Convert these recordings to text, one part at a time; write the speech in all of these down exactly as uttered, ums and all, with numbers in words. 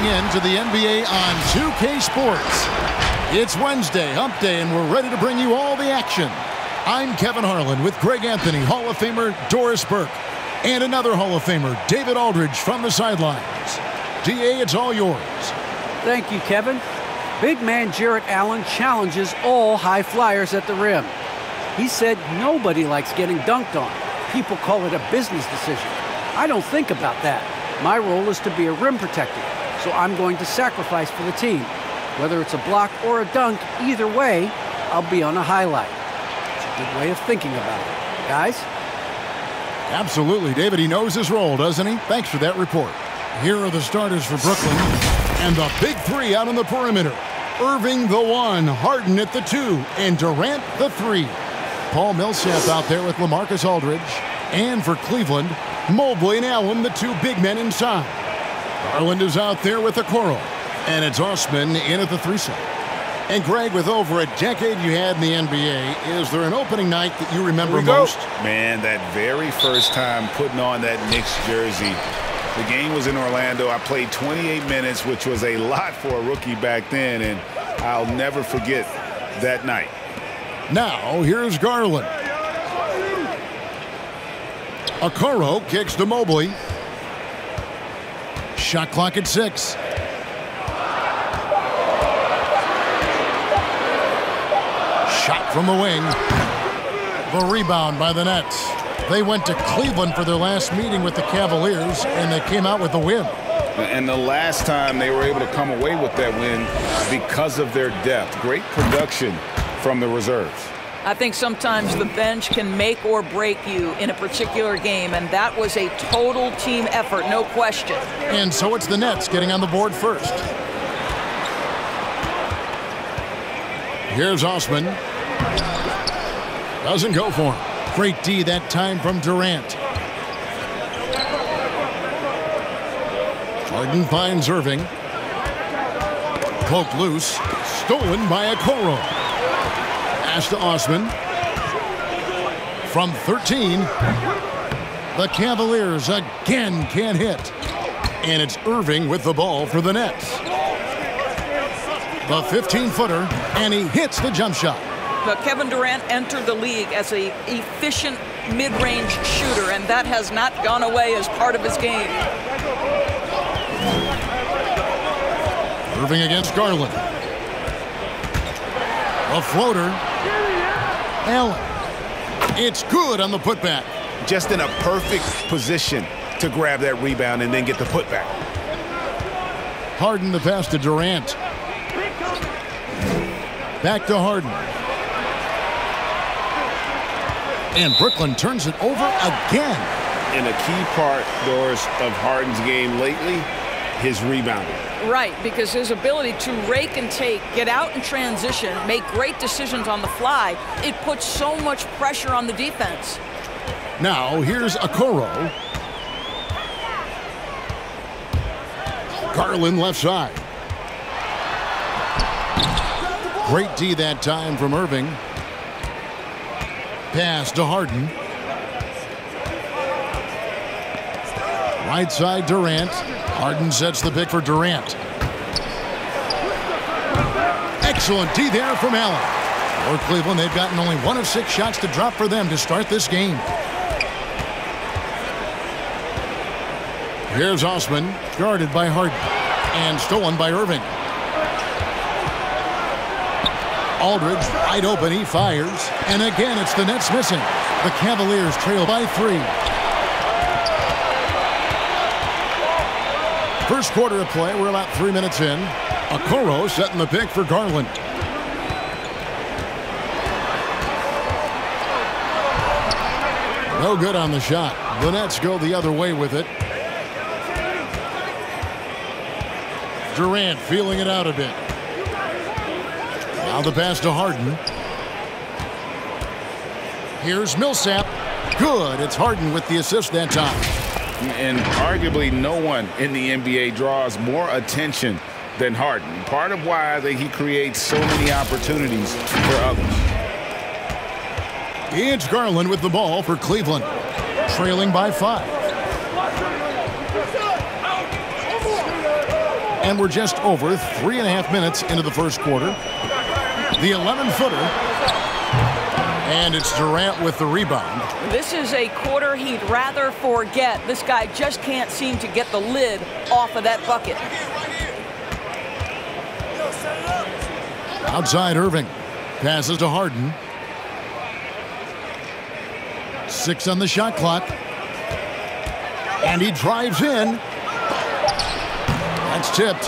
tuning in to the N B A on two K Sports. It's Wednesday, hump day, and we're ready to bring you all the action. I'm Kevin Harlan with Greg Anthony, Hall of Famer Doris Burke, and another Hall of Famer, David Aldridge, from the sidelines. D A, it's all yours. Thank you, Kevin. Big man Jarrett Allen challenges all high flyers at the rim. He said nobody likes getting dunked on. People call it a business decision. I don't think about that. My role is to be a rim protector, so I'm going to sacrifice for the team. Whether it's a block or a dunk, either way, I'll be on a highlight. It's a good way of thinking about it. Guys? Absolutely, David. He knows his role, doesn't he? Thanks for that report. Here are the starters for Brooklyn. And the big three out on the perimeter. Irving the one, Harden at the two, and Durant the three. Paul Millsap out there with LaMarcus Aldridge. And for Cleveland, Mobley and Allen, the two big men inside. Garland is out there with Okoro. And it's Osman in at the threesome. And Greg, with over a decade you had in the N B A, is there an opening night that you remember most? Man, that very first time putting on that Knicks jersey. The game was in Orlando. I played twenty-eight minutes, which was a lot for a rookie back then, and I'll never forget that night. Now, here's Garland. Okoro kicks to Mobley. Shot clock at six. Shot from the wing. The rebound by the Nets. They went to Cleveland for their last meeting with the Cavaliers, and they came out with a win. And the last time they were able to come away with that win because of their depth. Great production from the reserves. I think sometimes the bench can make or break you in a particular game, and that was a total team effort, no question. And so it's the Nets getting on the board first. Here's Osman. Doesn't go for him. Great D that time from Durant. Harden finds Irving. Poked loose. Stolen by Okoro. Pass to Osman. From thirteen. The Cavaliers again can't hit. And it's Irving with the ball for the Nets. The fifteen-footer, and he hits the jump shot. But Kevin Durant entered the league as an efficient mid-range shooter, and that has not gone away as part of his game. Irving against Garland. A floater. Allen. It's good on the putback. Just in a perfect position to grab that rebound and then get the putback. Harden the pass to Durant. Back to Harden. And Brooklyn turns it over again. And a key part, Doris, of Harden's game lately, his rebounding. Right, because his ability to rake and take, get out in transition, make great decisions on the fly, it puts so much pressure on the defense. Now, here's Okoro. Garland left side. Great D that time from Irving. Pass to Harden. Right side, Durant. Harden sets the pick for Durant. Excellent D there from Allen. For Cleveland, they've gotten only one of six shots to drop for them to start this game. Here's Osman, guarded by Harden. And stolen by Irving. Aldridge wide open, he fires, and again it's the Nets missing. The Cavaliers trail by three. First quarter of play, we're about three minutes in. Okoro setting the pick for Garland. No good on the shot. The Nets go the other way with it. Durant feeling it out a bit. Now the pass to Harden. Here's Millsap. Good. It's Harden with the assist that time. And arguably no one in the N B A draws more attention than Harden. Part of why I think he creates so many opportunities for others. It's Garland with the ball for Cleveland. Trailing by five. and we're just over three and a half minutes into the first quarter. The eleven-footer. And it's Durant with the rebound. This is a quarter he'd rather forget. This guy just can't seem to get the lid off of that bucket. Outside Irving. Passes to Harden. Six on the shot clock. And he drives in. That's tipped.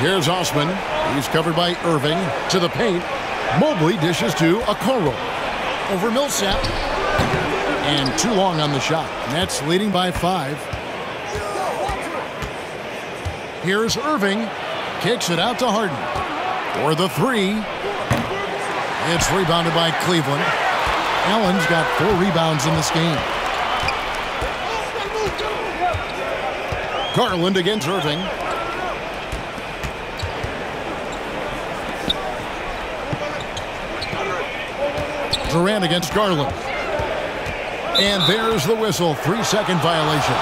Here's Osman. He's covered by Irving to the paint. Mobley dishes to Okoro. Over Millsap. And too long on the shot. Nets leading by five. Here's Irving. Kicks it out to Harden. For the three. It's rebounded by Cleveland. Allen's got four rebounds in this game. Garland against Irving. Durant against Garland. And there's the whistle. Three-second violation.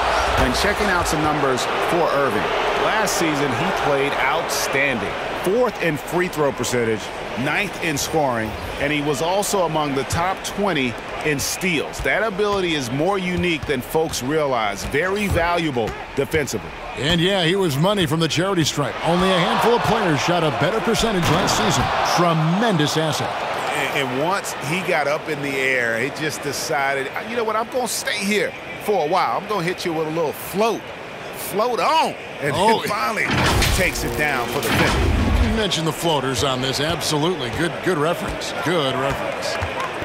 And checking out some numbers for Irving. Last season, he played outstanding. Fourth in free throw percentage, ninth in scoring, and he was also among the top twenty in steals. That ability is more unique than folks realize. Very valuable defensively. And, yeah, he was money from the charity stripe. Only a handful of players shot a better percentage last season. Tremendous asset. And once he got up in the air, he just decided, you know what, I'm going to stay here for a while. I'm going to hit you with a little float. Float on. And oh. He finally takes it down for the finish. You mentioned the floaters on this. Absolutely. Good, good reference. Good reference.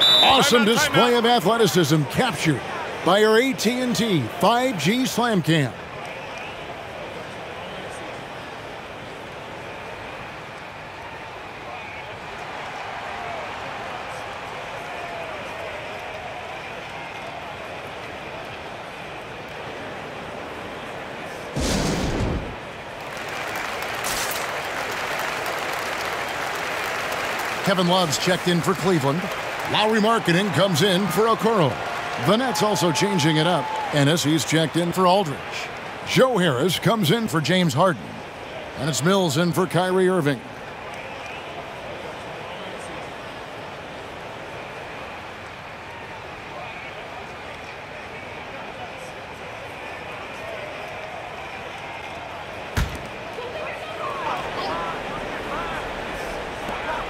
Awesome time out, time display out. of athleticism captured by your A T and T five G Slam Cam. Kevin Love's checked in for Cleveland. Lauri Markkanen comes in for Okoro. The Nets also changing it up. Ennis, he's checked in for Aldridge. Joe Harris comes in for James Harden. And it's Mills in for Kyrie Irving.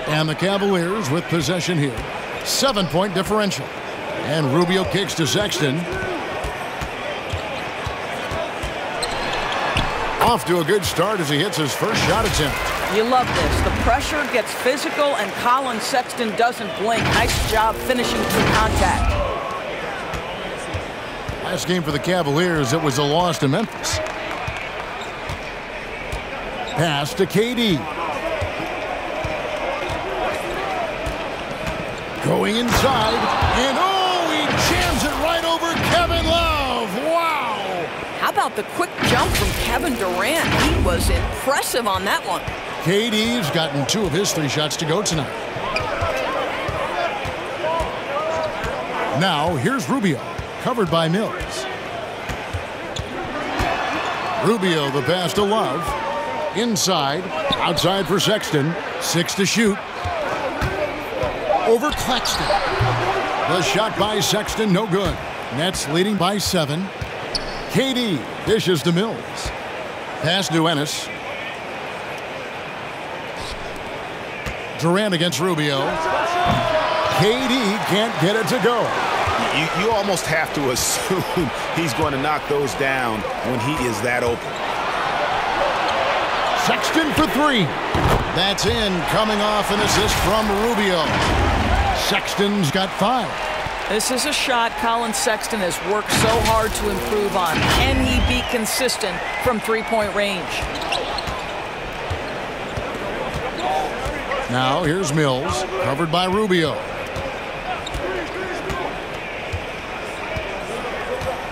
And the Cavaliers with possession here. Seven-point differential. And Rubio kicks to Sexton. Off to a good start as he hits his first shot attempt. You love this. The pressure gets physical, and Colin Sexton doesn't blink. Nice job finishing through contact. Last game for the Cavaliers, it was a loss to Memphis. Pass to K D. Going inside, and oh, he jams it right over Kevin Love. Wow. How about the quick jump from Kevin Durant? He was impressive on that one. K D's gotten two of his three shots to go tonight. Now, here's Rubio, covered by Mills. Rubio, the pass to Love. Inside, outside for Sexton. Six to shoot. Over Claxton. The shot by Sexton, no good. Nets leading by seven. K D dishes to Mills. Pass to Ennis. Durant against Rubio. K D can't get it to go. You, you almost have to assume he's going to knock those down when he is that open. Sexton for three. That's in, coming off an assist from Rubio. Sexton's got five. This is a shot Colin Sexton has worked so hard to improve on. Can he be consistent from three-point range? Now here's Mills, covered by Rubio.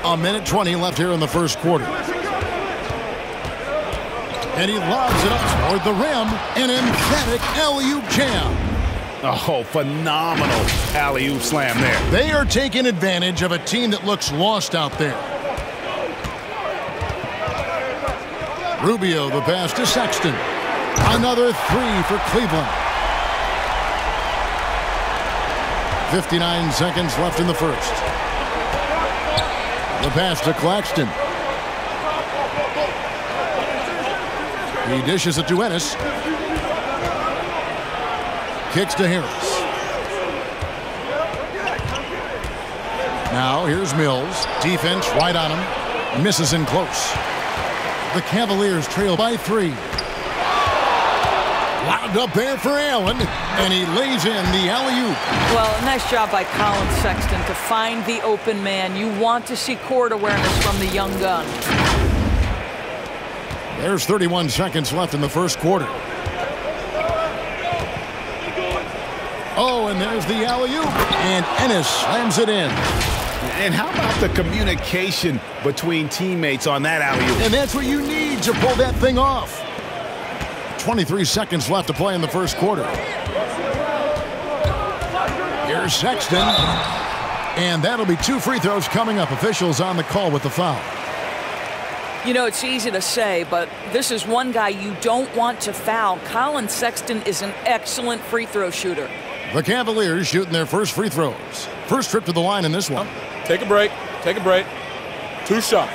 A minute twenty left here in the first quarter. And he lobs it up toward the rim. An emphatic alley-oop jam. Oh, phenomenal alley-oop slam there. They are taking advantage of a team that looks lost out there. Rubio, the pass to Sexton. Another three for Cleveland. fifty-nine seconds left in the first. The pass to Claxton. He dishes it to Ennis. Kicks to Harris. Now here's Mills. Defense right on him. Misses in close. The Cavaliers trail by three. Loud up there for Allen, and he lays in the alley-oop. Well, nice job by Colin Sexton to find the open man. You want to see court awareness from the young gun. There's thirty-one seconds left in the first quarter. Oh, and there's the alley-oop, and Ennis slams it in. And how about the communication between teammates on that alley-oop? And that's what you need to pull that thing off. twenty-three seconds left to play in the first quarter. Here's Sexton. And that'll be two free throws coming up. Officials on the call with the foul. You know, it's easy to say, but this is one guy you don't want to foul. Colin Sexton is an excellent free throw shooter. The Cavaliers shooting their first free throws. First trip to the line in this one. Take a break. Take a break. Two shots.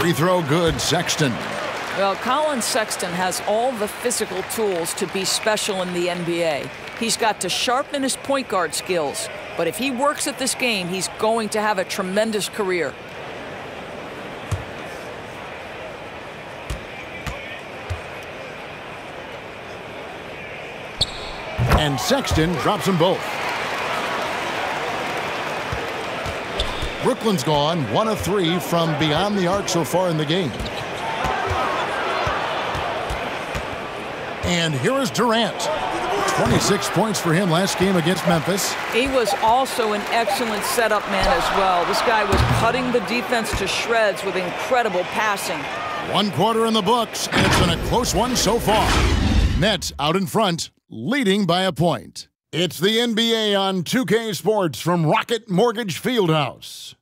Free throw good, Sexton. Well, Colin Sexton has all the physical tools to be special in the N B A. He's got to sharpen his point guard skills, but if he works at this game, he's going to have a tremendous career. And Sexton drops them both. Brooklyn's gone one of three from beyond the arc so far in the game. And here is Durant. twenty-six points for him last game against Memphis. He was also an excellent setup man as well. This guy was cutting the defense to shreds with incredible passing. One quarter in the books, and it's been a close one so far. Nets out in front, leading by a point. It's the N B A on two K Sports from Rocket Mortgage Fieldhouse.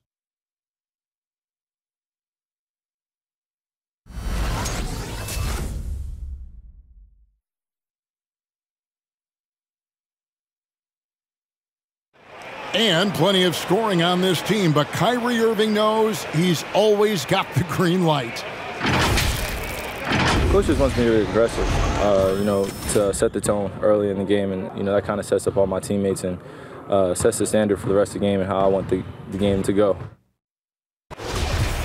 And plenty of scoring on this team, but Kyrie Irving knows he's always got the green light. Coach just wants me to be aggressive, uh, you know, to set the tone early in the game, and you know that kind of sets up all my teammates and uh, sets the standard for the rest of the game and how I want the, the game to go.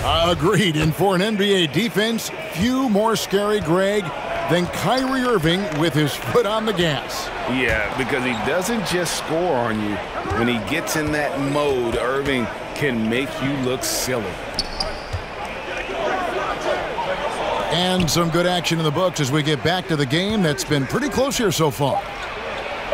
Agreed, and for an N B A defense, few more scary, Greg, than Kyrie Irving with his foot on the gas. Yeah, because he doesn't just score on you. When he gets in that mode, Irving can make you look silly. And some good action in the books as we get back to the game. That's been pretty close here so far.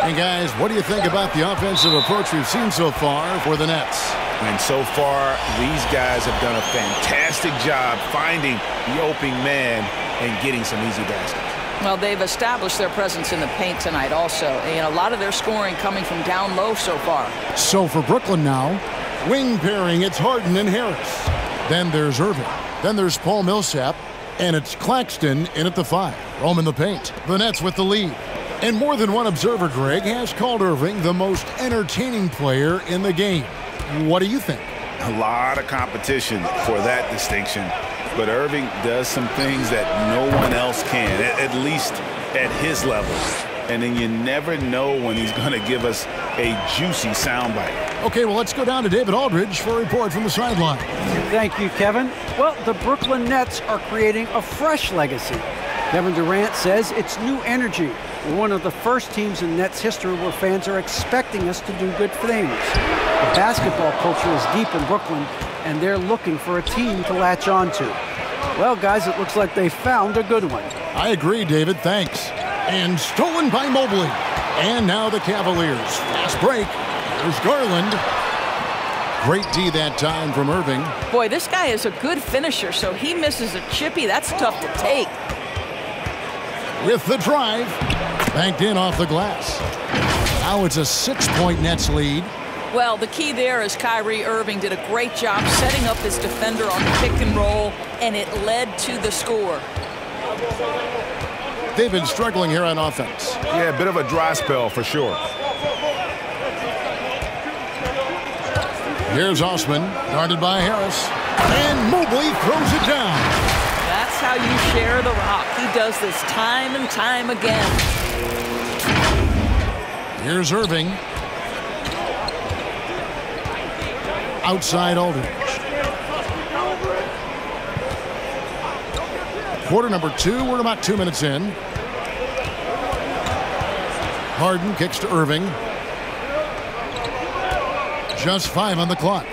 Hey, guys, what do you think about the offensive approach we've seen so far for the Nets? And so far, these guys have done a fantastic job finding the open man and getting some easy baskets. Well, they've established their presence in the paint tonight also. And a lot of their scoring coming from down low so far. So for Brooklyn now, wing pairing, it's Harden and Harris. Then there's Irving. Then there's Paul Millsap. And it's Claxton in at the five. Roaming the paint. The Nets with the lead. And more than one observer, Greg, has called Irving the most entertaining player in the game. What do you think? A lot of competition for that distinction. But Irving does some things that no one else can, at, at least at his level. And then you never know when he's going to give us a juicy soundbite. Okay, well, let's go down to David Aldridge for a report from the sideline. Thank you, Kevin. Well, the Brooklyn Nets are creating a fresh legacy. Kevin Durant says it's new energy. We're one of the first teams in Nets history where fans are expecting us to do good things. The basketball culture is deep in Brooklyn, and they're looking for a team to latch on to. Well, guys, it looks like they found a good one. I agree, David. Thanks. And stolen by Mobley. And now the Cavaliers. Fast break. There's Garland. Great D that time from Irving. Boy, this guy is a good finisher, so he misses a chippy. That's tough to take. With the drive. banked in off the glass. Now it's a six-point Nets lead. Well, the key there is Kyrie Irving did a great job setting up his defender on the pick and roll, and it led to the score. They've been struggling here on offense. Yeah, a bit of a dry spell for sure. Here's Osman, guarded by Harris. And Mobley throws it down. That's how you share the rock. He does this time and time again. Here's Irving. Outside Aldridge. Quarter number two. We're about two minutes in. Harden kicks to Irving. Just five on the clock.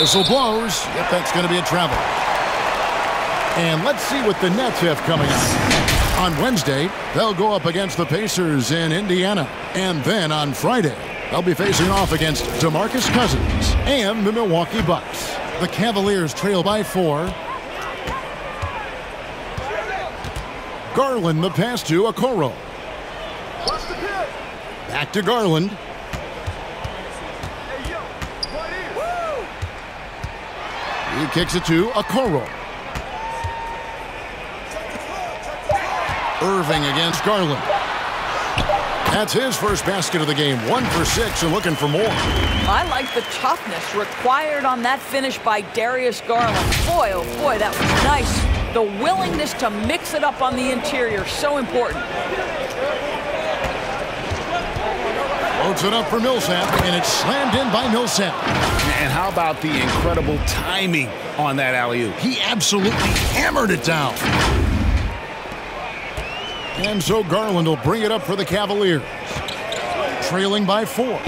Whistle blows. Yep, that's going to be a travel. And let's see what the Nets have coming up. On Wednesday, they'll go up against the Pacers in Indiana. And then on Friday, they'll be facing off against DeMarcus Cousins and the Milwaukee Bucks. The Cavaliers trail by four. Garland the pass to Okoro. Back to Garland. He kicks it to Okoro. Irving against Garland. That's his first basket of the game. One for six and looking for more. I like the toughness required on that finish by Darius Garland. Boy, oh boy, that was nice. The willingness to mix it up on the interior, so important. Loads it up for Millsap, and it's slammed in by Millsap. And how about the incredible timing on that alley-oop? He absolutely hammered it down. And so Garland will bring it up for the Cavaliers. Trailing by four.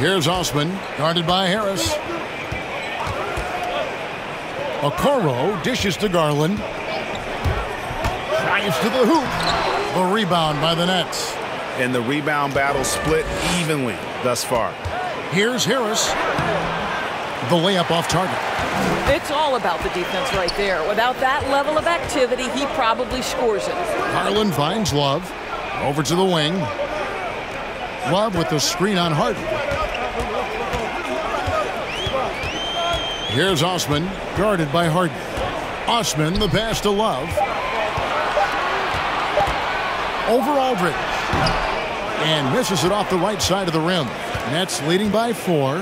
Here's Osman, guarded by Harris. Okoro dishes to Garland. Drives to the hoop. The rebound by the Nets. And the rebound battle split evenly thus far. Here's Harris. The layup off target. It's all about the defense right there. Without that level of activity, he probably scores it. Harlan finds Love. Over to the wing. Love with the screen on Harden. Here's Osman, guarded by Harden. Osman, the pass to Love. Over Aldridge. And misses it off the right side of the rim. Nets leading by four.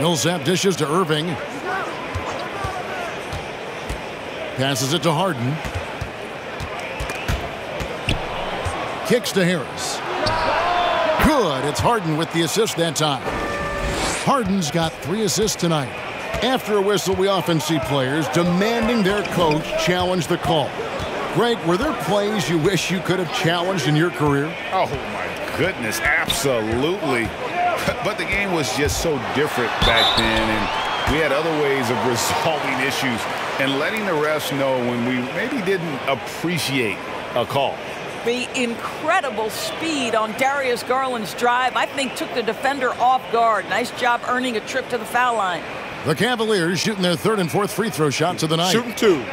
Millsap dishes to Irving. Passes it to Harden. Kicks to Harris. Good. It's Harden with the assist that time. Harden's got three assists tonight. After a whistle, we often see players demanding their coach challenge the call. Greg, were there plays you wish you could have challenged in your career? Oh, my goodness, absolutely. But the game was just so different back then, and we had other ways of resolving issues and letting the refs know when we maybe didn't appreciate a call. The incredible speed on Darius Garland's drive, I think, took the defender off guard. Nice job earning a trip to the foul line. The Cavaliers shooting their third and fourth free throw shots of the night. Shooting two.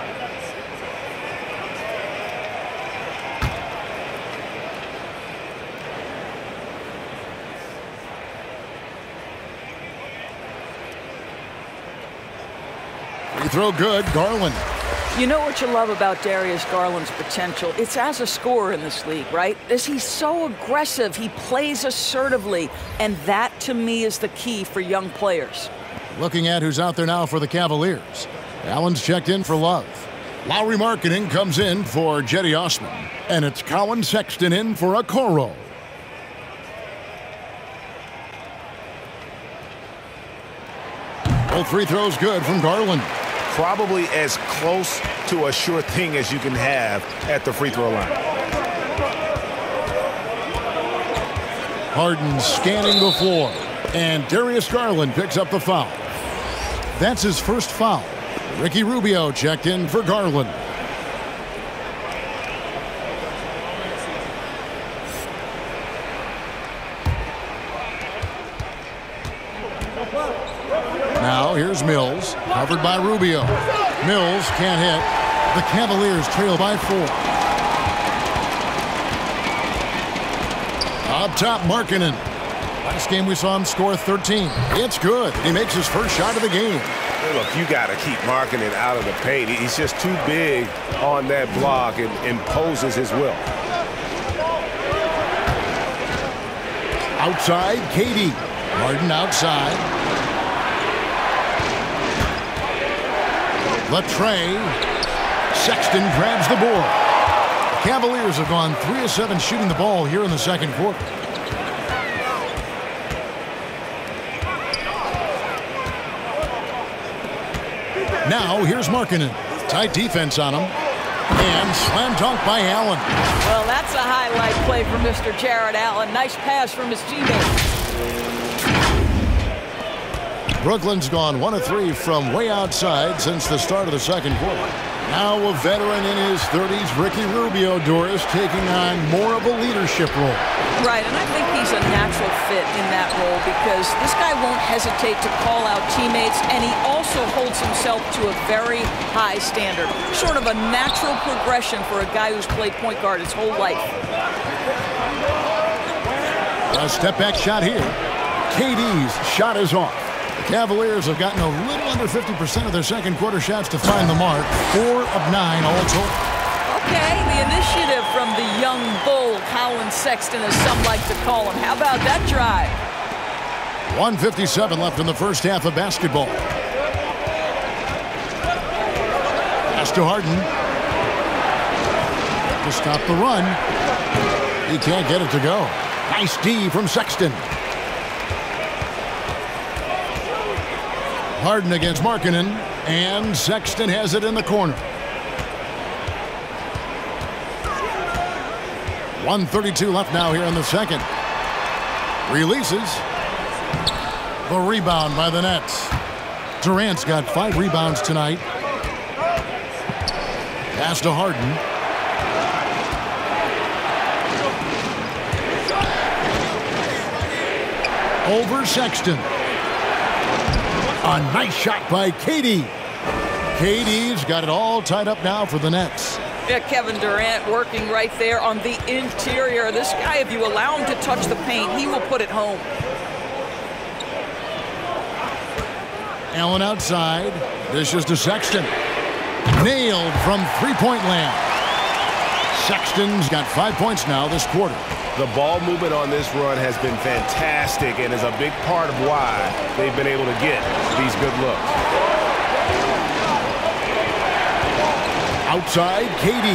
Throw good, Garland. You know what you love about Darius Garland's potential? It's as a scorer in this league, right? Is he so aggressive, he plays assertively, and that to me is the key for young players. Looking at who's out there now for the Cavaliers. Allen's checked in for Love. Lauri Markkanen comes in for Cedi Osman. And it's Colin Sexton in for Okoro. Both free throws good from Garland. Probably as close to a sure thing as you can have at the free throw line. Harden scanning the floor, and Darius Garland picks up the foul. That's his first foul. Ricky Rubio checked in for Garland. Now here's Mills, covered by Rubio. Mills can't hit. The Cavaliers trail by four. Up top, Markkanen. Last game we saw him score thirteen. It's good. He makes his first shot of the game. Look, you got to keep Markkanen out of the paint. He's just too big on that block and imposes his will. Outside, Katie. Harden outside. Latrey. Sexton grabs the board. The Cavaliers have gone three of seven shooting the ball here in the second quarter. Now, here's Markkanen. Tight defense on him. And slam dunk by Allen. Well, that's a highlight play for Mister Jarrett Allen. Nice pass from his teammate. Brooklyn's gone one of three from way outside since the start of the second quarter. Now a veteran in his thirties, Ricky Rubio, Doris, taking on more of a leadership role. Right, and I think he's a natural fit in that role because this guy won't hesitate to call out teammates, and he also holds himself to a very high standard. Sort of a natural progression for a guy who's played point guard his whole life. A step back shot here. K D's shot is off. Cavaliers have gotten a little under fifty percent of their second quarter shots to find the mark. Four of nine all total. Okay, the initiative from the young bull, Colin Sexton, as some like to call him. How about that drive? one fifty-seven left in the first half of basketball. Pass to Harden. To stop the run. He can't get it to go. Nice D from Sexton. Harden against Markkanen, and Sexton has it in the corner. one thirty-two left now here in the second. Releases. The rebound by the Nets. Durant's got five rebounds tonight. Pass to Harden. Over Sexton. A nice shot by K D. K D's got it all tied up now for the Nets. Yeah, Kevin Durant working right there on the interior. This guy, if you allow him to touch the paint, he will put it home. Allen outside. Dishes to Sexton. Nailed from three-point land. Sexton's got five points now this quarter. The ball movement on this run has been fantastic and is a big part of why they've been able to get these good looks. Outside, K D.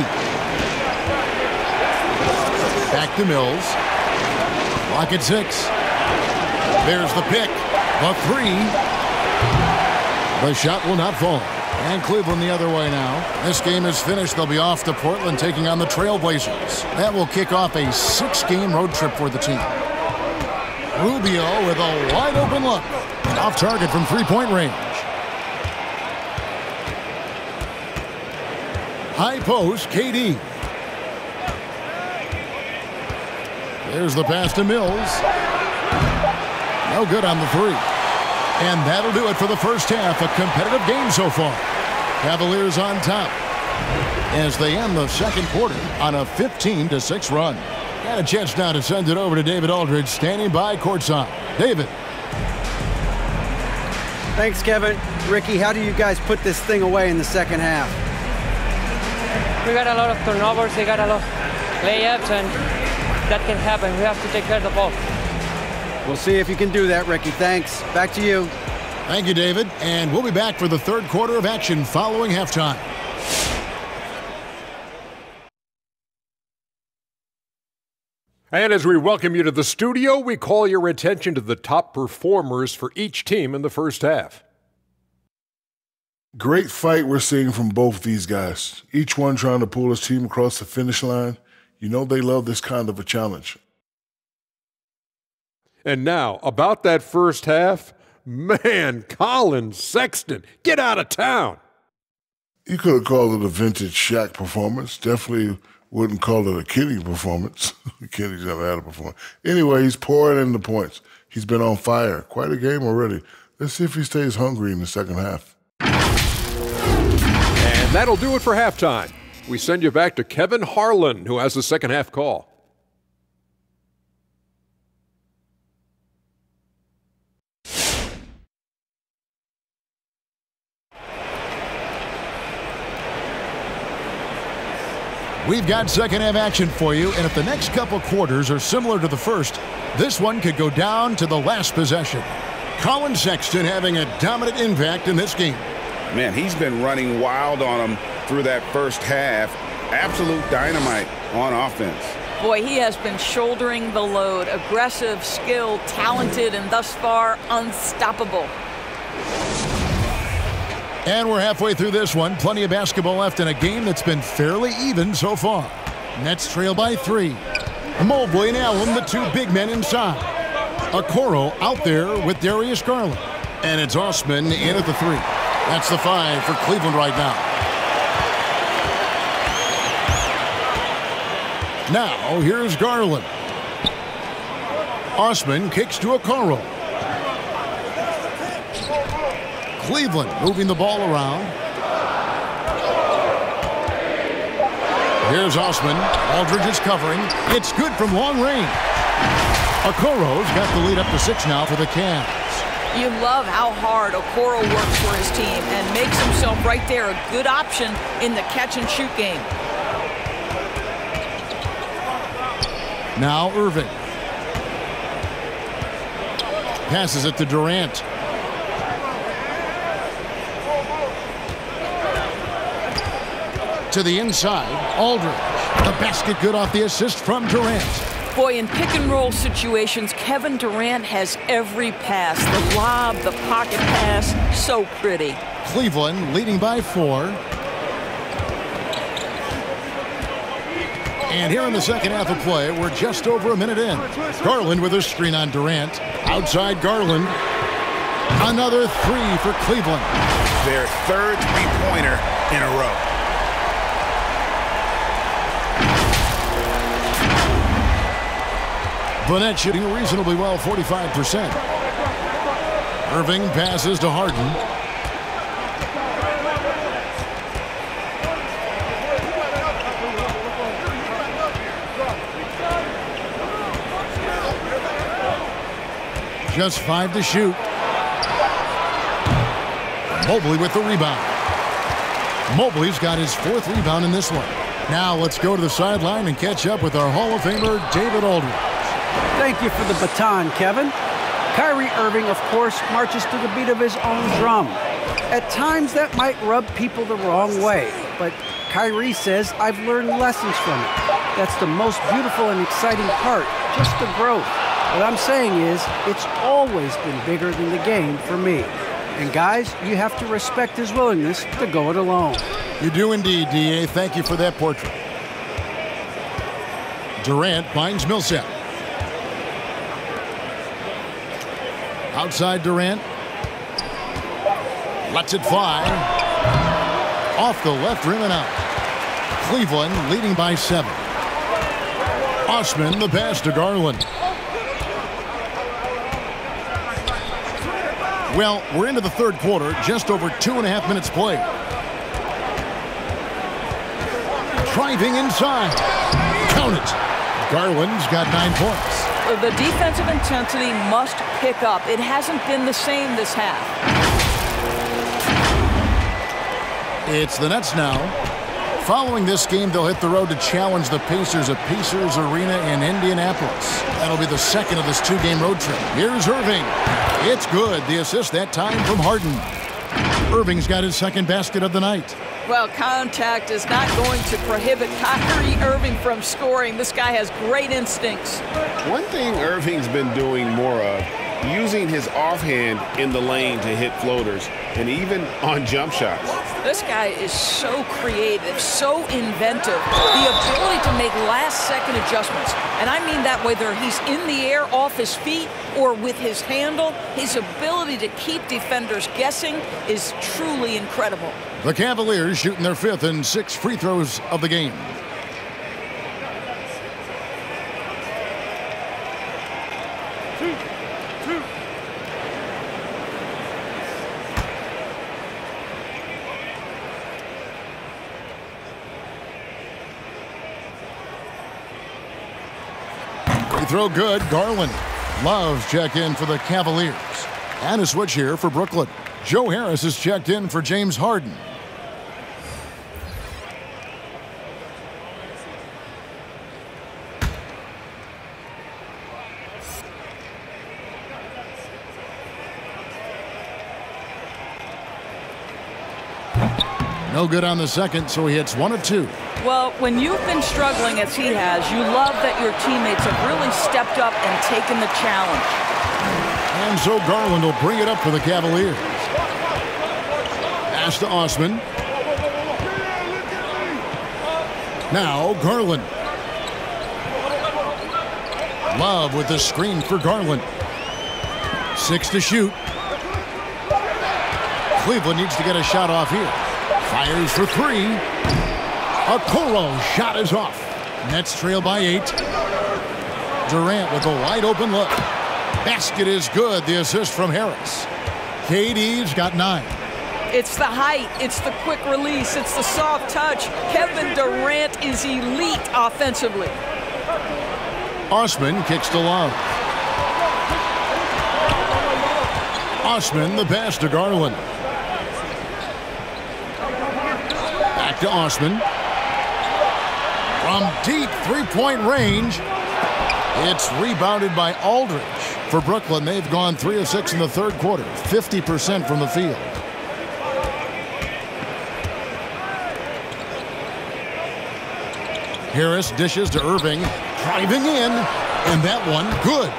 Back to Mills. Block at six. There's the pick. A three. The shot will not fall. And Cleveland the other way now. This game is finished. They'll be off to Portland, taking on the Trailblazers. That will kick off a six-game road trip for the team. Rubio with a wide-open look. And off target from three-point range. High post, K D. There's the pass to Mills. No good on the three. And that'll do it for the first half. A competitive game so far. Cavaliers on top as they end the second quarter on a fifteen to six run. Got a chance now to send it over to David Aldridge, standing by courtside. David. Thanks, Kevin. Ricky, how do you guys put this thing away in the second half? We got a lot of turnovers. They got a lot of layups, and that can happen. We have to take care of the ball. We'll see if you can do that, Ricky. Thanks. Back to you. Thank you, David. And we'll be back for the third quarter of action following halftime. And as we welcome you to the studio, we call your attention to the top performers for each team in the first half. Great fight we're seeing from both these guys. Each one trying to pull his team across the finish line. You know they love this kind of a challenge. And now, about that first half, man, Colin Sexton, get out of town. You could have called it a vintage Shaq performance. Definitely wouldn't call it a Kenny performance. Kenny's never had a performance. Anyway, he's pouring in the points. He's been on fire. Quite a game already. Let's see if he stays hungry in the second half. And that'll do it for halftime. We send you back to Kevin Harlan, who has the second half call. We've got second half action for you, and if the next couple quarters are similar to the first, this one could go down to the last possession. Colin Sexton having a dominant impact in this game. Man, he's been running wild on him through that first half. Absolute dynamite on offense. Boy, he has been shouldering the load. Aggressive, skilled, talented, and thus far unstoppable. And we're halfway through this one. Plenty of basketball left in a game that's been fairly even so far. Nets trail by three. Mobley and Allen, the two big men inside. Okoro out there with Darius Garland. And it's Osman in at the three. That's the five for Cleveland right now. Now, here's Garland. Osman kicks to Okoro. Cleveland moving the ball around. Here's Osman. Aldridge is covering. It's good from long range. Okoro's got the lead up to six now for the Cavs. You love how hard Okoro works for his team and makes himself right there a good option in the catch and shoot game. Now Irving. Passes it to Durant. To the inside, Aldridge. The basket good off the assist from Durant. Boy, in pick and roll situations, Kevin Durant has every pass. The lob, the pocket pass, so pretty. Cleveland leading by four. And here in the second half of play, we're just over a minute in. Garland with a screen on Durant. Outside Garland. Another three for Cleveland. Their third three-pointer in a row. Burnett shooting reasonably well, forty-five percent. Irving passes to Harden. Just five to shoot. Mobley with the rebound. Mobley's got his fourth rebound in this one. Now let's go to the sideline and catch up with our Hall of Famer, David Aldridge. Thank you for the baton, Kevin. Kyrie Irving, of course, marches to the beat of his own drum. At times, that might rub people the wrong way, but Kyrie says, I've learned lessons from it. That's the most beautiful and exciting part, just the growth. What I'm saying is, it's always been bigger than the game for me. And guys, you have to respect his willingness to go it alone. You do indeed, D A. Thank you for that portrait. Durant finds Millsap. Outside Durant. Lets it fly. Off the left rim and out. Cleveland leading by seven. Osman the pass to Garland. Well, we're into the third quarter. Just over two and a half minutes played. Driving inside. Count it. Garland's got nine points. The defensive intensity must pick up. It hasn't been the same this half. It's the Nets now. Following this game, they'll hit the road to challenge the Pacers at Pacers Arena in Indianapolis. That'll be the second of this two-game road trip. Here's Irving. It's good. The assist that time from Harden. Irving's got his second basket of the night. Well, contact is not going to prohibit Kyrie Irving from scoring. This guy has great instincts. One thing Irving's been doing more of, using his offhand in the lane to hit floaters and even on jump shots. This guy is so creative, so inventive. The ability to make last-second adjustments, and I mean that whether he's in the air off his feet or with his handle, his ability to keep defenders guessing is truly incredible. The Cavaliers shooting their fifth and sixth free throws of the game. throw good. Garland. Love check in for the Cavaliers. And a switch here for Brooklyn. Joe Harris is checked in for James Harden. No good on the second, so he hits one of two. Well, when you've been struggling as he has, you love that your teammates have really stepped up and taken the challenge. And so Garland will bring it up for the Cavaliers. Pass to Osman. Now Garland. Love with the screen for Garland. Six to shoot. Cleveland needs to get a shot off here. Fires for three. Okoro shot is off. Nets trail by eight. Durant with a wide open look. Basket is good. The assist from Harris. K D's got nine. It's the height. It's the quick release. It's the soft touch. Kevin Durant is elite offensively. Osman kicks to Love. Osman the pass to Garland. To Osman from deep three-point range. It's rebounded by Aldridge for Brooklyn. They've gone three of six in the third quarter, fifty percent from the field. Harris dishes to Irving, driving in, and that one good.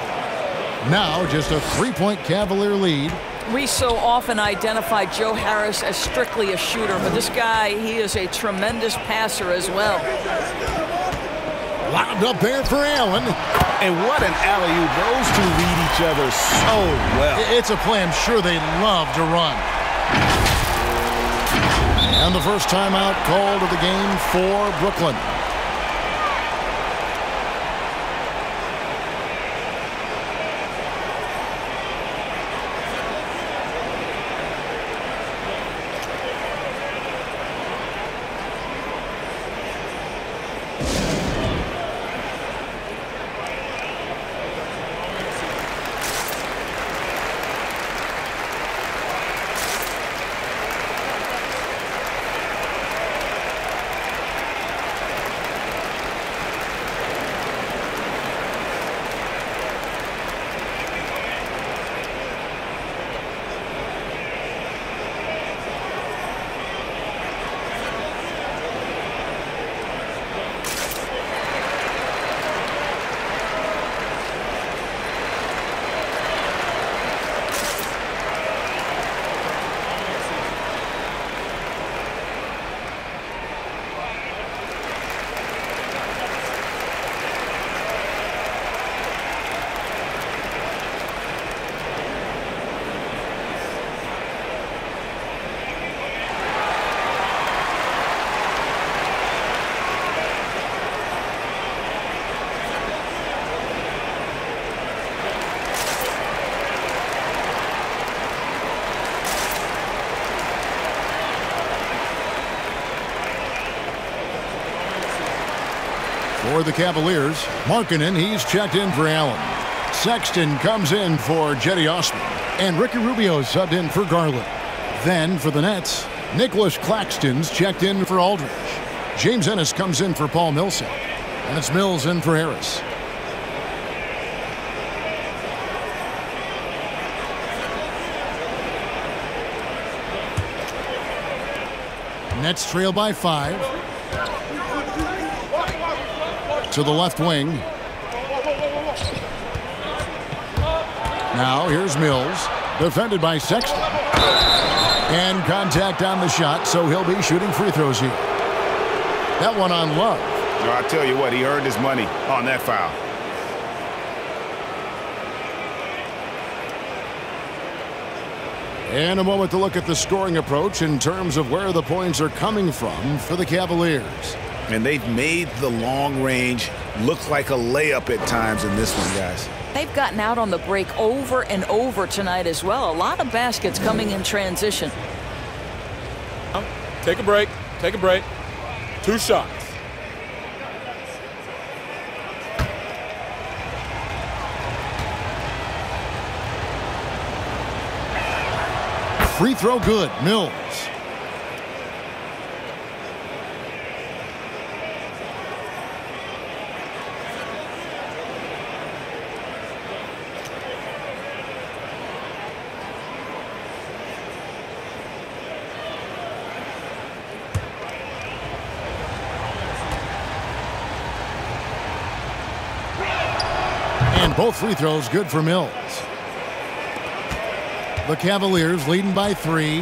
Now just a three-point Cavalier lead. We so often identify Joe Harris as strictly a shooter, but this guy, he is a tremendous passer as well. Lobbed up there for Allen. And what an alley-oop. Those two read each other so well. It's a play I'm sure they love to run. And the first timeout called of the game for Brooklyn. For the Cavaliers, Markkanen, he's checked in for Allen. Sexton comes in for Cedi Osman. And Ricky Rubio subbed in for Garland. Then for the Nets, Nicholas Claxton's checked in for Aldridge. James Ennis comes in for Paul Millsap. And it's Mills in for Harris. Nets trail by five. To the left wing. Now here's Mills, defended by Sexton. And contact on the shot, so he'll be shooting free throws here. That one on Love. No, I tell you what, he earned his money on that foul. And a moment to look at the scoring approach in terms of where the points are coming from for the Cavaliers. And they've made the long range look like a layup at times in this one, guys. They've gotten out on the break over and over tonight as well. A lot of baskets coming in transition. Take a break. Take a break. Two shots. Free throw good. Mills. And both free throws good for Mills. The Cavaliers leading by three.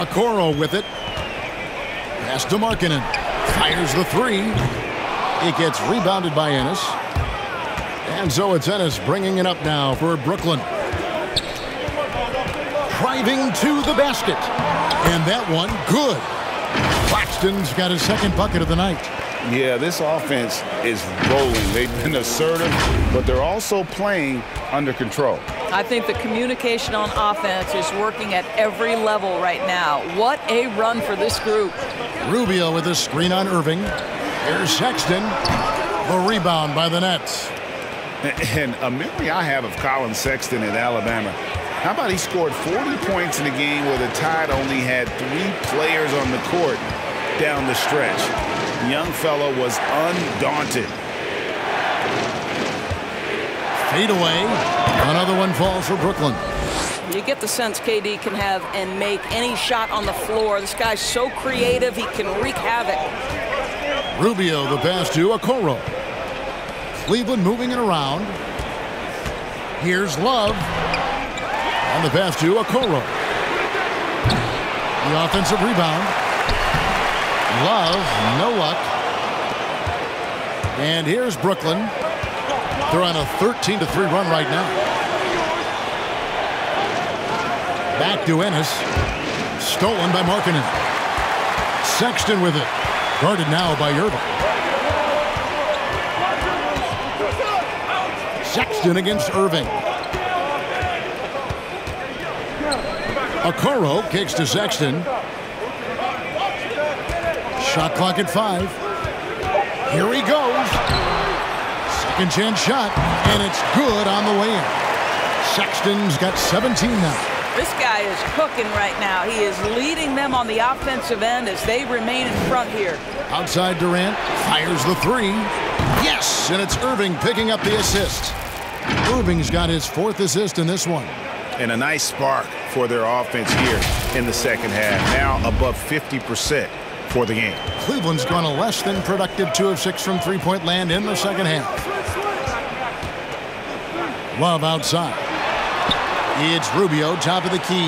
Okoro with it. Pass to Markkanen. Fires the three. It gets rebounded by Ennis. And so it's Ennis bringing it up now for Brooklyn. Driving to the basket. And that one, good. Claxton's got his second bucket of the night. Yeah, this offense is rolling. They've been assertive, but they're also playing under control. I think the communication on offense is working at every level right now. What a run for this group. Rubio with a screen on Irving. Here's Sexton. The rebound by the Nets. And a memory I have of Colin Sexton in Alabama. How about he scored forty points in a game where the Tide only had three players on the court down the stretch. Young fellow was undaunted. Fade away. Another one falls for Brooklyn. You get the sense K D can have and make any shot on the floor. This guy's so creative, he can wreak havoc. Rubio the pass to Okoro. Cleveland moving it around. Here's Love. On the pass to Okoro. The offensive rebound. Love, no luck. And here's Brooklyn. They're on a thirteen to three run right now. Back to Ennis. Stolen by Markkanen. Sexton with it. Guarded now by Irving. Sexton against Irving. Okoro kicks to Sexton. Shot clock at five. Here he goes. Second chance shot, and it's good on the way in. Sexton's got seventeen now. This guy is cooking right now. He is leading them on the offensive end as they remain in front here. Outside Durant, fires the three. Yes, and it's Irving picking up the assist. Irving's got his fourth assist in this one. And a nice spark for their offense here in the second half. Now above fifty percent. For the game. Cleveland's gone a less than productive two of six from three-point land in the second half. Love outside. It's Rubio, top of the key.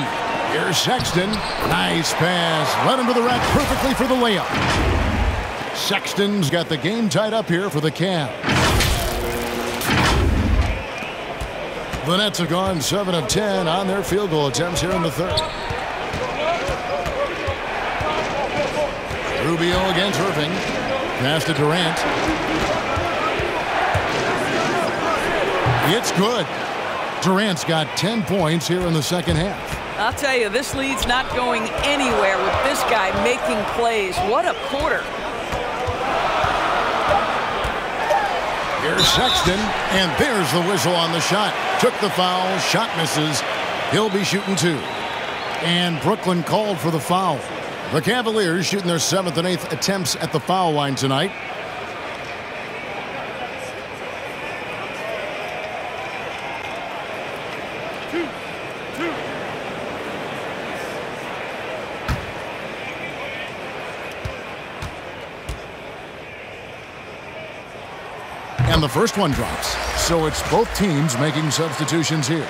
Here's Sexton. Nice pass. Run into the rack perfectly for the layup. Sexton's got the game tied up here for the Cavs. The Nets have gone seven of ten on their field goal attempts here in the third. Rubio against Irving. Pass to Durant. It's good. Durant's got ten points here in the second half. I'll tell you, this lead's not going anywhere with this guy making plays. What a quarter. Here's Sexton, and there's the whistle on the shot. Took the foul, shot misses. He'll be shooting two. And Brooklyn called for the foul. The Cavaliers shooting their seventh and eighth attempts at the foul line tonight. Two, two. And the first one drops. So it's both teams making substitutions here.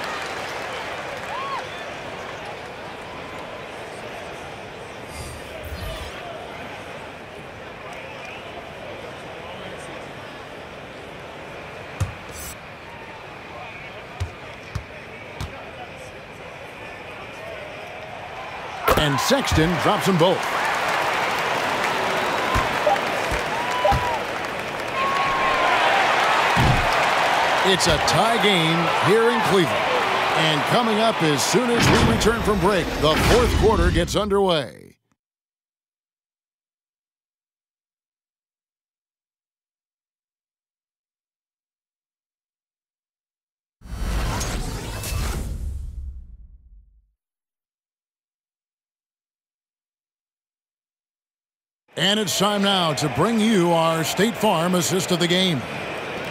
And Sexton drops them both. It's a tie game here in Cleveland. And coming up as soon as we return from break, the fourth quarter gets underway. And it's time now to bring you our State Farm assist of the game.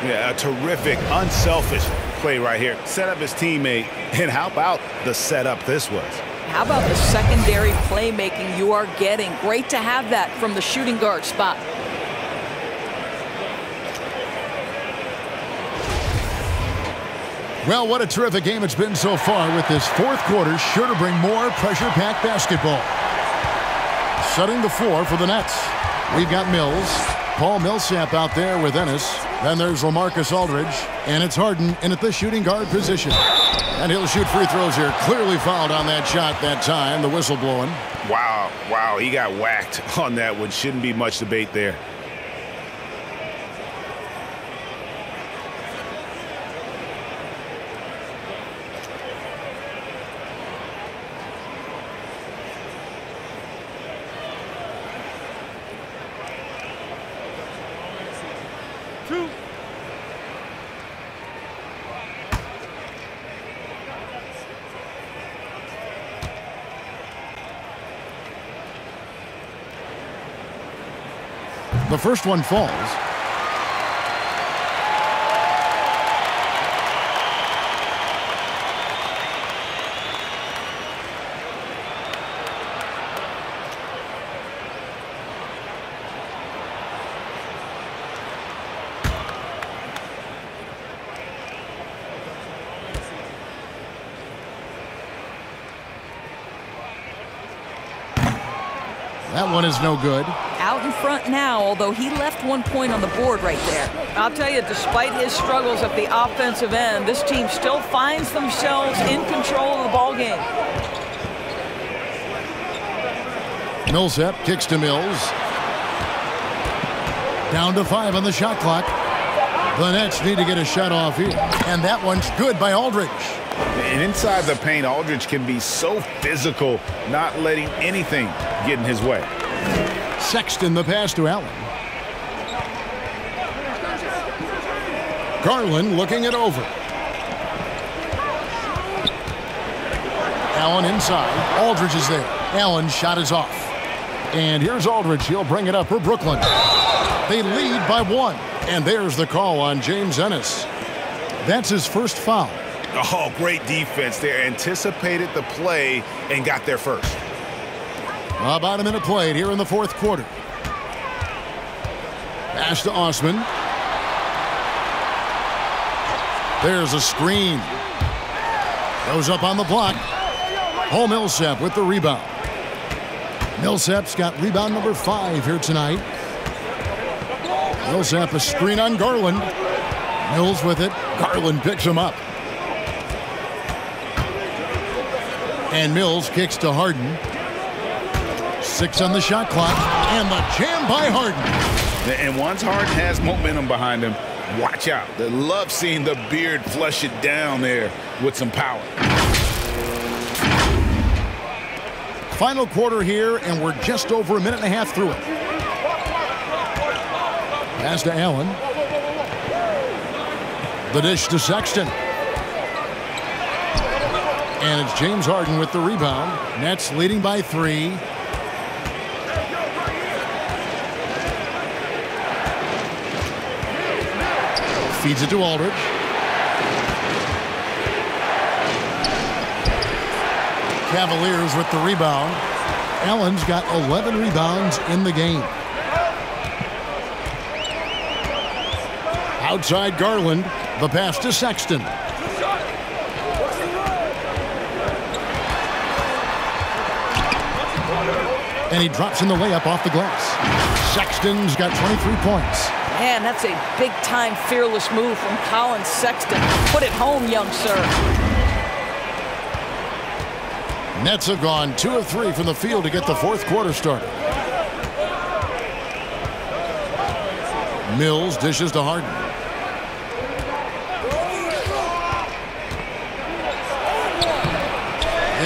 Yeah, a terrific, unselfish play right here. Set up his teammate, and how about the setup this was? How about the secondary playmaking you are getting? Great to have that from the shooting guard spot. Well, what a terrific game it's been so far, with this fourth quarter sure to bring more pressure-packed basketball. Setting the floor for the Nets. We've got Mills. Paul Millsap out there with Ennis. Then there's LaMarcus Aldridge. And it's Harden in at the shooting guard position. And he'll shoot free throws here. Clearly fouled on that shot that time. The whistle blowing. Wow, wow, he got whacked on that one. Shouldn't be much debate there. The first one falls. That one is no good. Out in front now, although he left one point on the board right there. I'll tell you, despite his struggles at the offensive end, this team still finds themselves in control of the ball game. Millsap kicks to Mills. Down to five on the shot clock. The Nets need to get a shot off here. And that one's good by Aldridge. And inside the paint, Aldridge can be so physical, not letting anything get in his way. Sexton the pass to Allen. Garland looking it over. Allen inside. Aldridge is there. Allen's shot is off. And here's Aldridge. He'll bring it up for Brooklyn. They lead by one. And there's the call on James Ennis. That's his first foul. Oh, great defense there. Anticipated the play and got there first. About a minute played here in the fourth quarter. Pass to Osman. There's a screen. Goes up on the block. Paul Millsap with the rebound. Millsap's got rebound number five here tonight. Millsap a screen on Garland. Mills with it. Garland picks him up. And Mills kicks to Harden. Six on the shot clock, and the jam by Harden. And once Harden has momentum behind him, watch out. They love seeing the beard flush it down there with some power. Final quarter here, and we're just over a minute and a half through it. Pass to Allen. The dish to Sexton. And it's James Harden with the rebound. Nets leading by three. Feeds it to Aldridge. Cavaliers with the rebound. Allen's got eleven rebounds in the game. Outside Garland. The pass to Sexton. And he drops in the layup off the glass. Sexton's got twenty-three points. Man, that's a big-time fearless move from Colin Sexton. Put it home, young sir. Nets have gone two of three from the field to get the fourth quarter started. Mills dishes to Harden.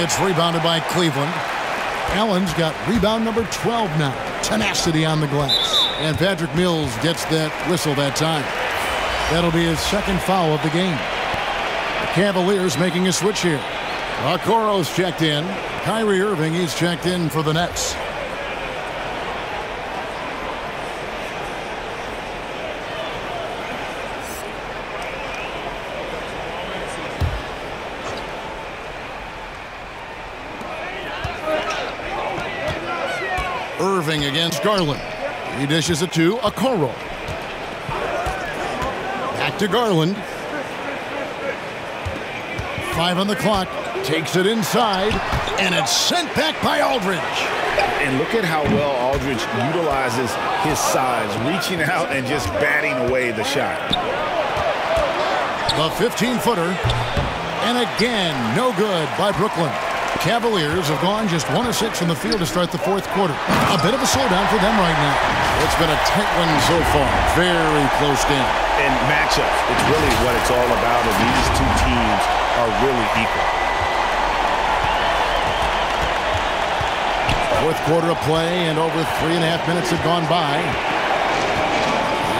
It's rebounded by Cleveland. Allen's got rebound number twelve now. Tenacity on the glass. And Patrick Mills gets that whistle that time. That'll be his second foul of the game. The Cavaliers making a switch here. Okoro's checked in. Kyrie Irving, he's checked in for the Nets. Irving against Garland. He dishes it to Okoro. Back to Garland. Five on the clock. Takes it inside, and it's sent back by Aldridge. And look at how well Aldridge utilizes his size, reaching out and just batting away the shot. The fifteen-footer, and again, no good by Brooklyn. Cavaliers have gone just one of six from the field to start the fourth quarter. A bit of a slowdown for them right now. It's been a tight one so far. Very close game. And matchups, it's really what it's all about, and these two teams are really equal. Fourth quarter of play, and over three and a half minutes have gone by.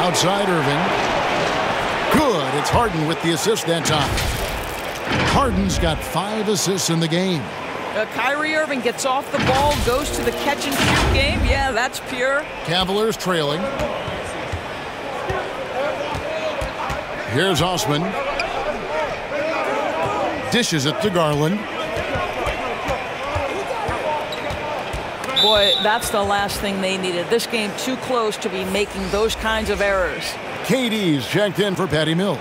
Outside Irving. Good. It's Harden with the assist that time. Harden's got five assists in the game. Uh, Kyrie Irving gets off the ball, goes to the catch and shoot game. Yeah, that's pure. Cavaliers trailing. Here's Osman. Dishes it to Garland. Boy, that's the last thing they needed. This game too close to be making those kinds of errors. K D's checked in for Patty Mills.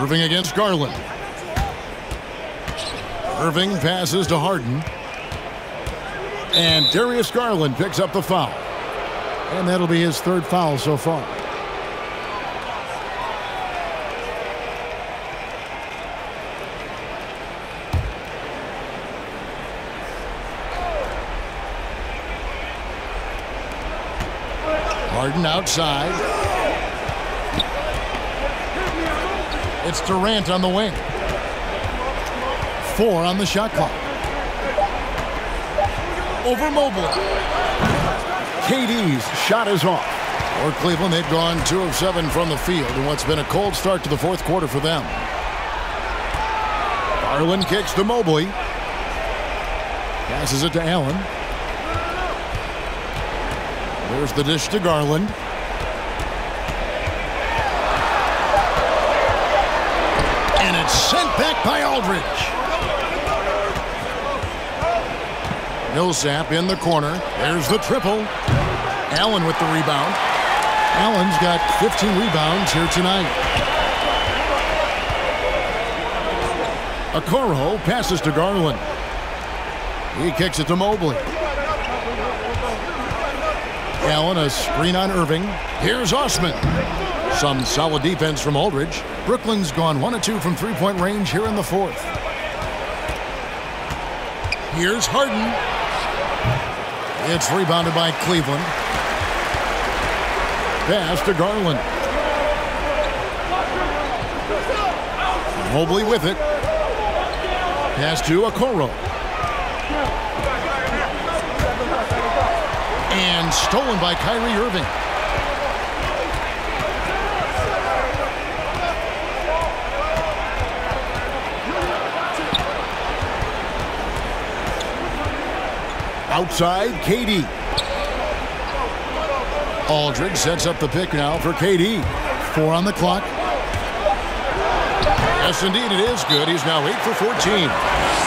Irving against Garland. Irving passes to Harden. And Darius Garland picks up the foul. And that'll be his third foul so far. Harden outside. It's Durant on the wing. Four on the shot clock. Over Mobley. K D's shot is off. For Cleveland, they've gone two of seven from the field in what's been a cold start to the fourth quarter for them. Garland kicks to Mobley. Passes it to Allen. There's the dish to Garland. And it's sent back by Aldridge. Millsap in the corner. There's the triple. Allen with the rebound. Allen's got fifteen rebounds here tonight. Okoro passes to Garland. He kicks it to Mobley. Allen, a screen on Irving. Here's Osman. Some solid defense from Aldridge. Brooklyn's gone one or two from three-point range here in the fourth. Here's Harden. It's rebounded by Cleveland. Pass to Garland. Mobley with it. Pass to Okoro. And stolen by Kyrie Irving. Outside, K D. Aldridge sets up the pick now for K D. Four on the clock. Yes, indeed, it is good. He's now eight for fourteen.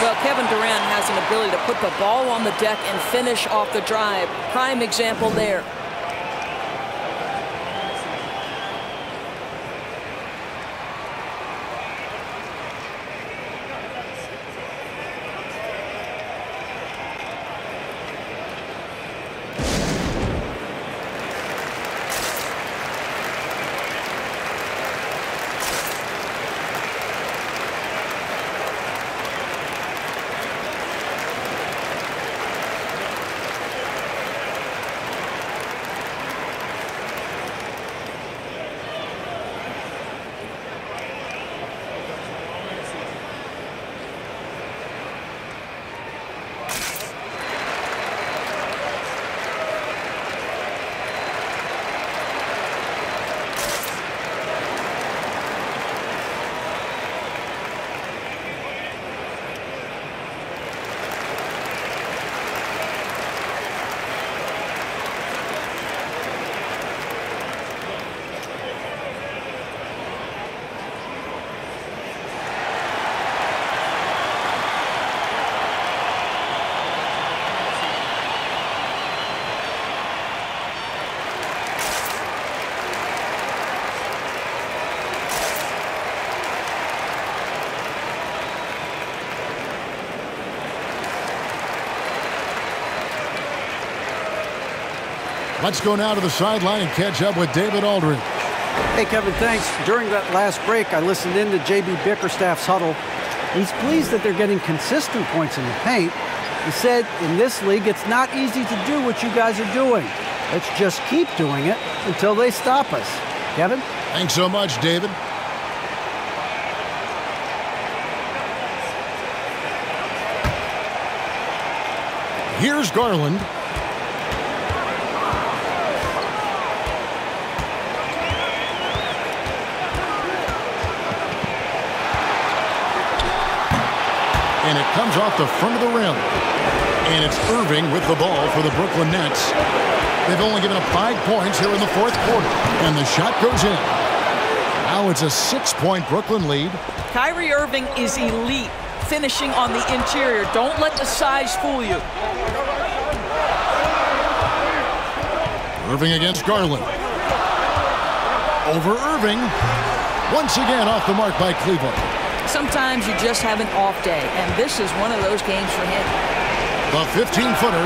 Well, Kevin Durant has an ability to put the ball on the deck and finish off the drive. Prime example there. Let's go now to the sideline and catch up with David Aldridge. Hey, Kevin, thanks. During that last break, I listened in to J B Bickerstaff's huddle. He's pleased that they're getting consistent points in the paint. He said, in this league, it's not easy to do what you guys are doing. Let's just keep doing it until they stop us. Kevin? Thanks so much, David. Here's Garland. And it comes off the front of the rim. And it's Irving with the ball for the Brooklyn Nets. They've only given up five points here in the fourth quarter. And the shot goes in. Now it's a six-point Brooklyn lead. Kyrie Irving is elite, finishing on the interior. Don't let the size fool you. Irving against Garland. Over Irving. Once again off the mark by Cleveland. Sometimes you just have an off day, and this is one of those games for him. The fifteen-footer,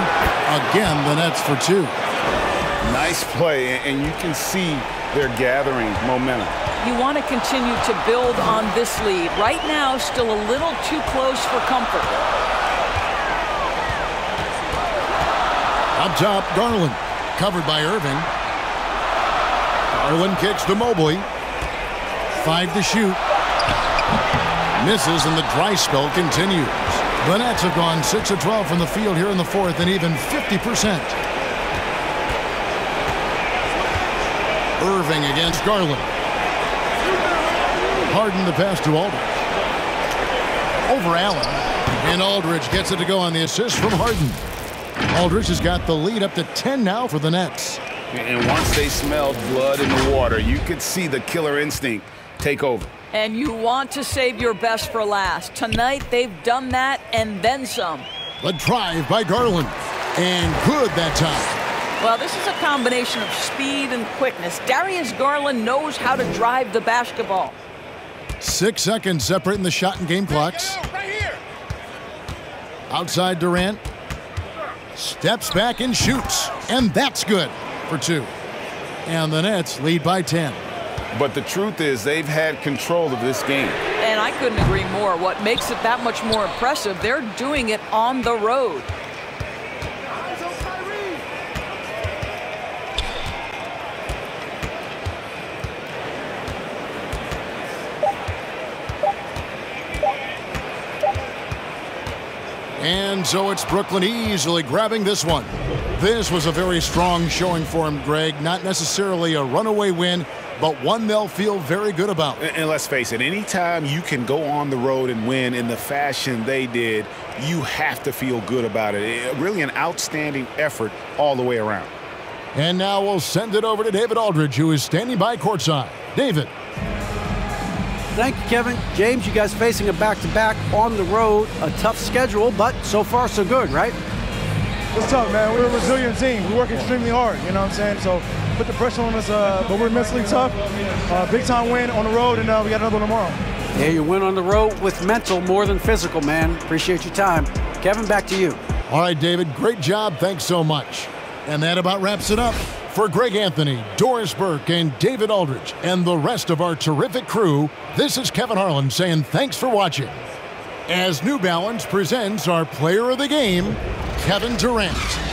again the Nets for two. Nice play, and you can see they're gathering momentum. You want to continue to build on this lead. Right now, still a little too close for comfort. Up top, Garland, covered by Irving. Garland kicks to Mobley. Five to shoot. Misses, and the dry spell continues. The Nets have gone six of twelve from the field here in the fourth, and even fifty percent. Irving against Garland. Harden the pass to Aldridge. Over Allen. And Aldridge gets it to go on the assist from Harden. Aldridge has got the lead up to ten now for the Nets. And once they smelled blood in the water, you could see the killer instinct take over. And you want to save your best for last. Tonight, they've done that and then some. The drive by Garland. And good that time. Well, this is a combination of speed and quickness. Darius Garland knows how to drive the basketball. Six seconds separating the shot and game clocks. Outside Durant. Steps back and shoots. And that's good for two. And the Nets lead by ten. But the truth is, they've had control of this game. And I couldn't agree more. What makes it that much more impressive, they're doing it on the road. And so it's Brooklyn easily grabbing this one. This was a very strong showing for him, Greg. Not necessarily a runaway win, but one they'll feel very good about. And let's face it, anytime you can go on the road and win in the fashion they did, you have to feel good about it. It really an outstanding effort all the way around. And now we'll send it over to David Aldridge, who is standing by courtside. David. Thank you, Kevin. James, you guys facing a back-to-back on the road, a tough schedule, but so far so good, right? It's tough, man. We're a resilient team. We work extremely hard, you know what I'm saying? So put the pressure on us, uh, but we're mentally tough. Uh, big time win on the road, and uh, we got another one tomorrow. Yeah, you win on the road with mental more than physical, man. Appreciate your time. Kevin, back to you. All right, David, great job. Thanks so much. And that about wraps it up. For Greg Anthony, Doris Burke, and David Aldridge, and the rest of our terrific crew, this is Kevin Harlan saying thanks for watching. As New Balance presents our player of the game, Kevin Durant.